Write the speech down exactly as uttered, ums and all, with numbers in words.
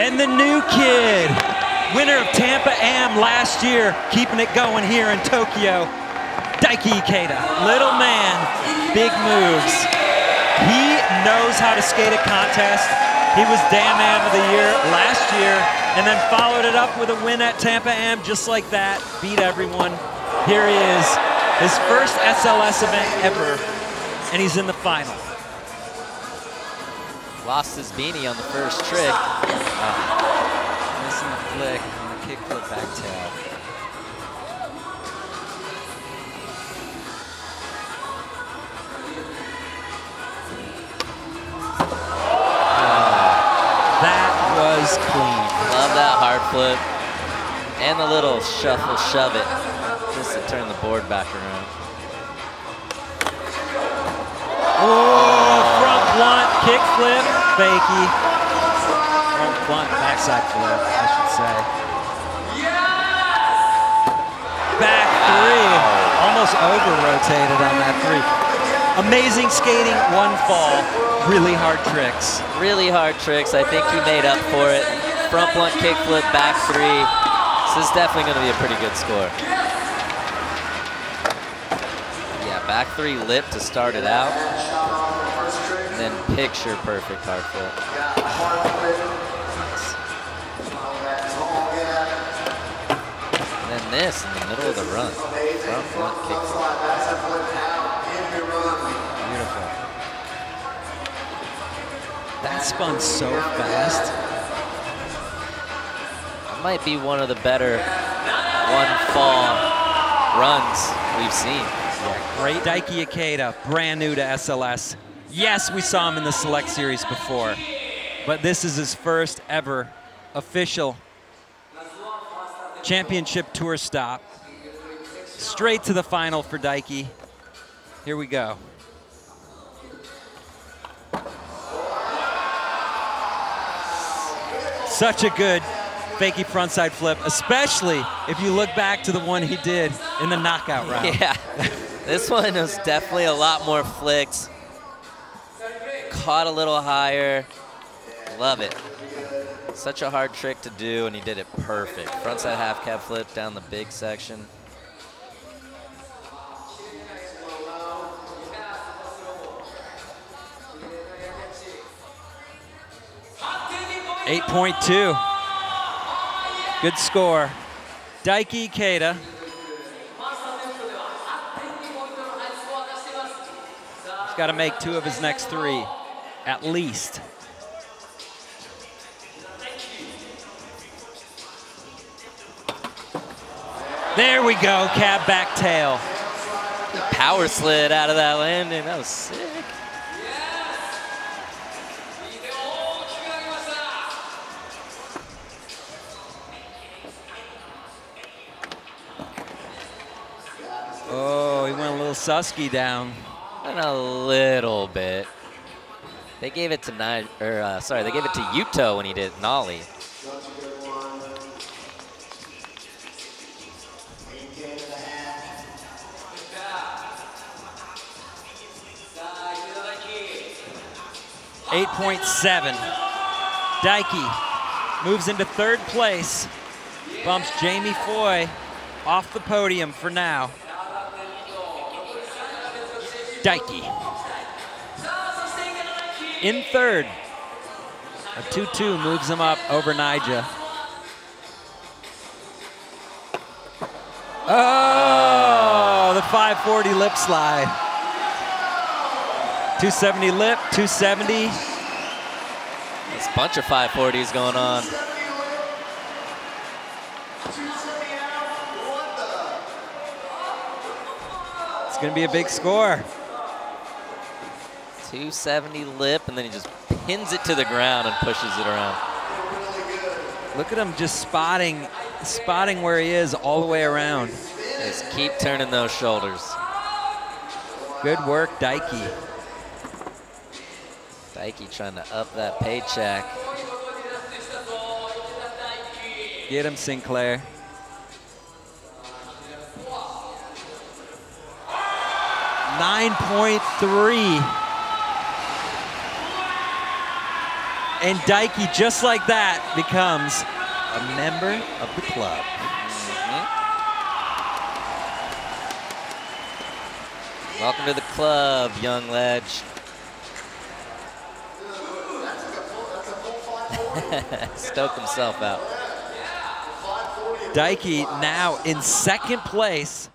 and the new kid, winner of Tampa A M last year, keeping it going here in Tokyo, Daiki Ikeda. Little man, big moves. He knows how to skate a contest. He was Dam A M of the year last year, and then followed it up with a win at Tampa A M just like that, beat everyone. Here he is, his first S L S event ever, and he's in the final. Lost his beanie on the first trick. Oh. Missing the flick on the kickflip back tail. Oh. That was clean. Love that hard flip. And the little shuffle shove it just to turn the board back around. Oh, front blunt kickflip. Fakey, front blunt, backside flip, I should say. Back three, almost over-rotated on that three. Amazing skating, one fall, really hard tricks. Really hard tricks, I think he made up for it. Front blunt, kick flip, back three. This is definitely gonna be a pretty good score. Yeah, back three lip to start it out. And then picture perfect hard flip. Nice. And then this in the middle of the run. Front front kick flip. Beautiful. That spun so fast. That might be one of the better one fall runs we've seen. Yeah, great Daiki Ikeda, brand new to S L S. Yes, we saw him in the Select Series before, but this is his first ever official championship tour stop. Straight to the final for Daiki. Here we go. Such a good fakie frontside flip, especially if you look back to the one he did in the knockout round. Yeah, this one was definitely a lot more flicks. Caught a little higher. Love it. Such a hard trick to do, and he did it perfect. Frontside half cab flip down the big section. eight point two. Good score. Daiki Ikeda. He's got to make two of his next three. At least. There we go, cab back tail. Power slid out of that landing, that was sick. Oh, he went a little susky down. Went a little bit. They gave it to Ni or uh, sorry, they gave it to Yuto when he did nollie. eight point seven. Daiki moves into third place. Bumps Jamie Foy off the podium for now. Daiki in third. A two two moves him up over Nija. Oh, the five forty lip slide. two seventy lip, two seventy. There's a bunch of five forties going on. It's gonna be a big score. two seventy lip, and then he just pins it to the ground and pushes it around. Look at him just spotting, spotting where he is all the way around. Just keep turning those shoulders. Good work, Daiki. Daiki trying to up that paycheck. Get him, Sinclair. nine point three. And Daiki, just like that, becomes a member of the club. Mm-hmm. Welcome to the club, young ledge. Stoke himself out. Daiki now in second place.